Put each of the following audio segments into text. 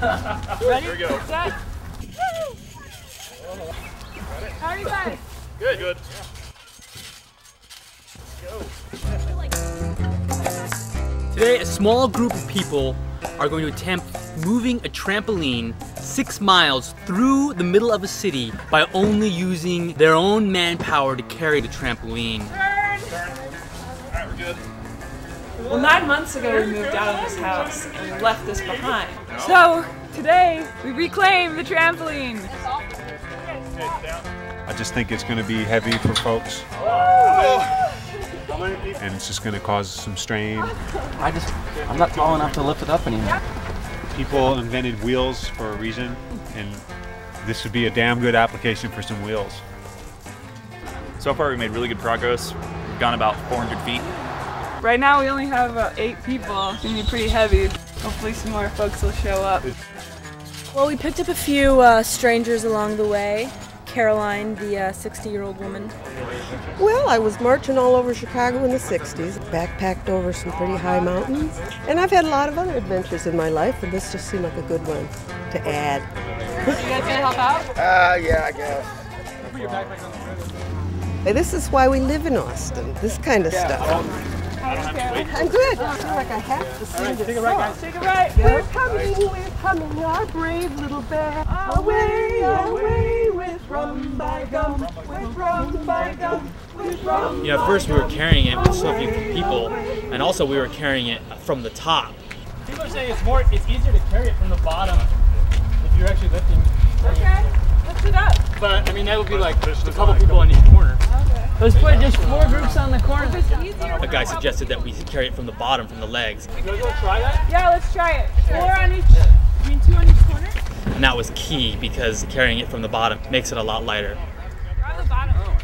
Ready? Here we go. Set. How are you guys? Good. Good. Yeah. Today, a small group of people are going to attempt moving a trampoline 6 miles through the middle of a city by only using their own manpower to carry the trampoline. Turn. All right, we're good. Well, 9 months ago, we moved out of this house and we left this behind. So today, we reclaim the trampoline. I just think it's going to be heavy for folks. And it's just going to cause some strain. I'm not tall enough to lift it up anymore. People invented wheels for a reason, and this would be a damn good application for some wheels. So far, we made really good progress. We've gone about 400 feet. Right now, we only have about 8 people. It's going to be pretty heavy. Hopefully, some more folks will show up. Well, we picked up a few strangers along the way. Caroline, the 60-year-old woman. Well, I was marching all over Chicago in the 60s, backpacked over some pretty high mountains, and I've had a lot of other adventures in my life, and this just seemed like a good one to add. You guys gonna help out? Yeah, I guess. Put your backpack on the road. This is why we live in Austin, this kind of stuff. I'm good. I feel like I have to see this. Take a right, guys. Take a right. We're coming, our brave little bear. Away. You know, at first we were carrying it with so few people, and also we were carrying it from the top. People are saying it's easier to carry it from the bottom if you're actually lifting. Okay, lift it up. But I mean, that would be like a couple people on each corner. Okay. Let's put just 4 groups on the corner. A guy suggested that we carry it from the bottom, from the legs. You guys want to try that? Yeah, let's try it. 4 on each. I mean, 2 on each corner. And that was key because carrying it from the bottom makes it a lot lighter. From the bottom? Yeah,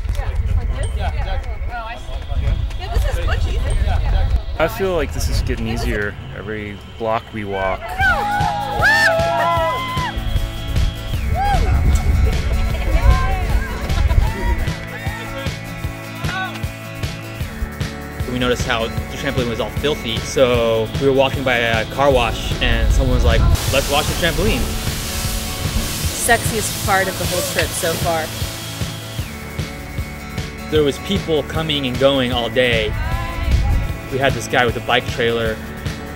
just like this? Yeah, exactly. Oh, I see. Yeah, this is much easier. Yeah. I feel like this is getting easier every block we walk. We noticed how the trampoline was all filthy, so we were walking by a car wash and someone was like, let's wash the trampoline. Sexiest part of the whole trip so far. There was people coming and going all day. We had this guy with a bike trailer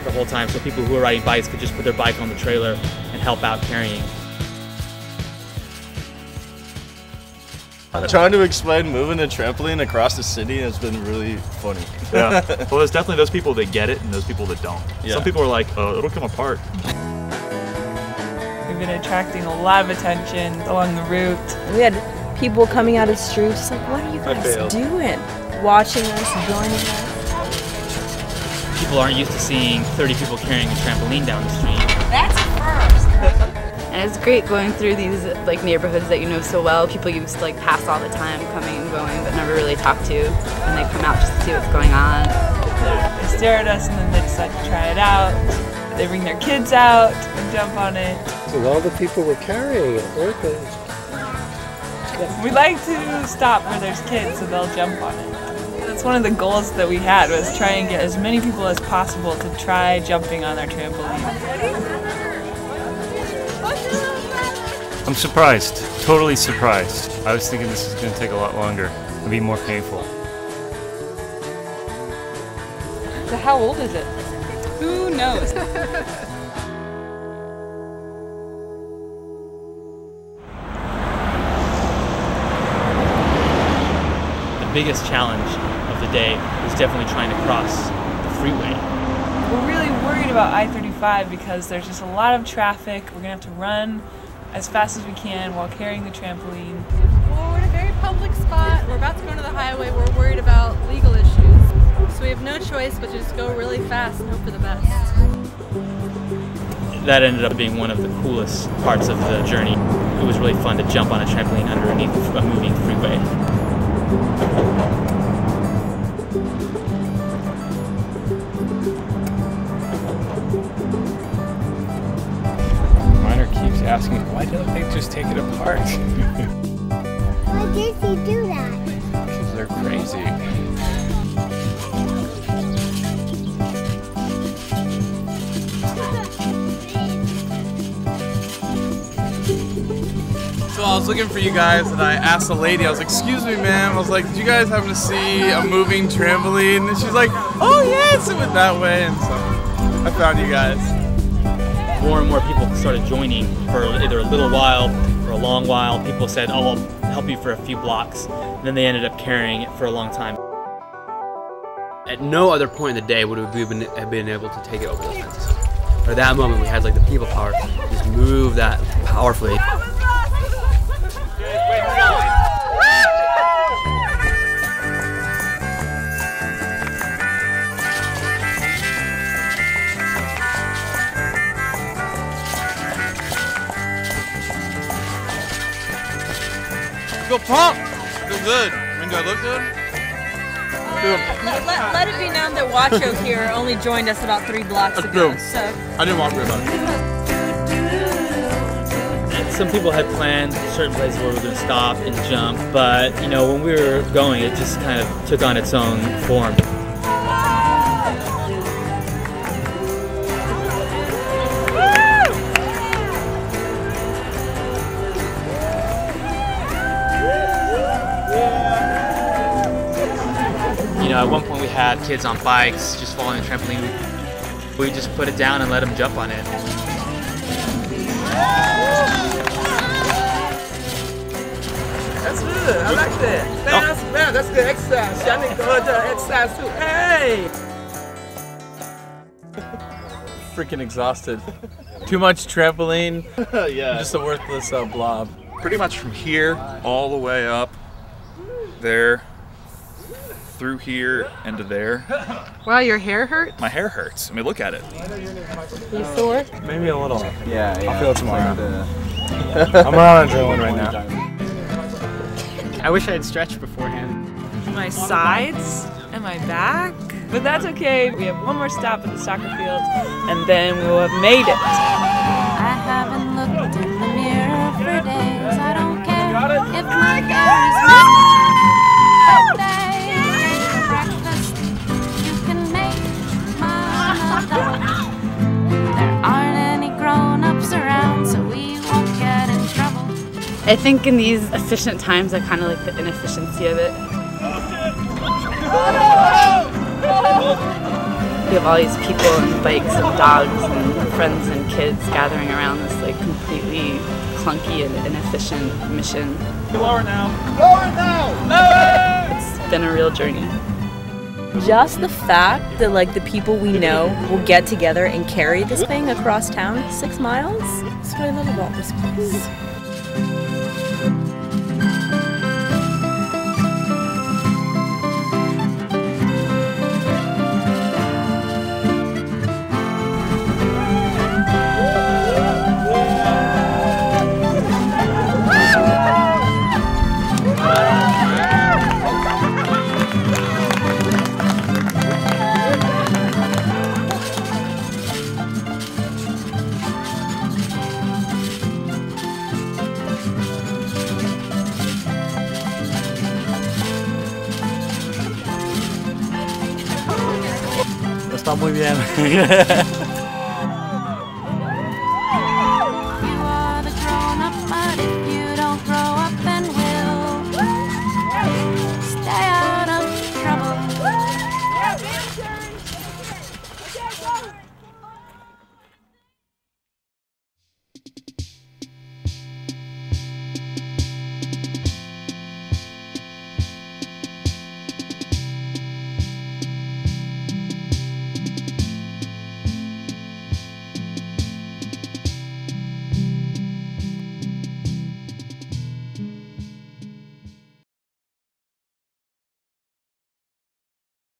the whole time, so people who were riding bikes could just put their bike on the trailer and help out carrying. Trying to explain moving a trampoline across the city has been really funny. Yeah. Well, there's definitely those people that get it and those people that don't. Yeah. Some people are like, oh, it'll come apart. We've been attracting a lot of attention along the route. We had people coming out of the streets like, what are you guys doing? Watching us, joining us. People aren't used to seeing 30 people carrying a trampoline down the street. That's a first. And it's great going through these like neighborhoods that you know so well. People you just like pass all the time, coming and going, but never really talk to. And they come out just to see what's going on. They stare at us and then they decide to try it out. They bring their kids out and jump on it. So all the people were carrying it, weren't they? Yeah. We like to stop where there's kids so they'll jump on it. That's one of the goals that we had, was try and get as many people as possible to try jumping on their trampoline. I'm surprised, totally surprised. I was thinking this is going to take a lot longer. It'll be more painful. So how old is it? Who knows? The biggest challenge of the day was definitely trying to cross the freeway. We're really worried about I-35 because there's just a lot of traffic. We're going to have to run as fast as we can while carrying the trampoline. Well, we're in a very public spot. We're about to go to the highway. We're worried about legal issues. So we have no choice but to just go really fast and hope for the best. That ended up being one of the coolest parts of the journey. It was really fun to jump on a trampoline underneath a moving freeway. Asking, why don't they just take it apart? Why did they do that? Because they're crazy. was looking for you guys, and I asked the lady, I was like, excuse me, ma'am, I was like, did you guys happen to see a moving trampoline? And she's like, oh yeah, it's went that way, and so I found you guys. More and more people started joining for either a little while or a long while. People said, oh, I'll help you for a few blocks, and then they ended up carrying it for a long time. At no other point in the day would we have been able to take it over those fences. But at that moment, we had like the people power to just move that powerfully. Feel pumped. Feel good. I mean, do I look good? Let it be known that Wacho here only joined us about 3 blocks ago. So. I didn't walk very much. And some people had planned certain places where we were going to stop and jump, but you know, when we were going, it just kind of took on its own form. You know, at one point we had kids on bikes just falling on the trampoline. We just put it down and let them jump on it. That's good. I like that. That's good exercise. I need to go to exercise too. Hey! Freaking exhausted. Too much trampoline. Yeah. Just a worthless blob. Pretty much from here all the way up there. Through here and to there. Wow, your hair hurts? My hair hurts. I mean, look at it. You sore? Maybe a little. Yeah. I'll feel it tomorrow. I'm on adrenaline right now. I wish I had stretched beforehand. My sides and my back. But that's okay. We have one more stop at the soccer field, and then we will have made it. I haven't looked in the mirror for days. I don't care if my hair is I think in these efficient times, I kind of like the inefficiency of it. We have all these people and bikes and dogs and friends and kids gathering around this like completely clunky and inefficient mission. Lower now! Lower now! It's been a real journey. Just the fact that like the people we know will get together and carry this thing across town 6 miles, that's what I love about this place. Está muy bien.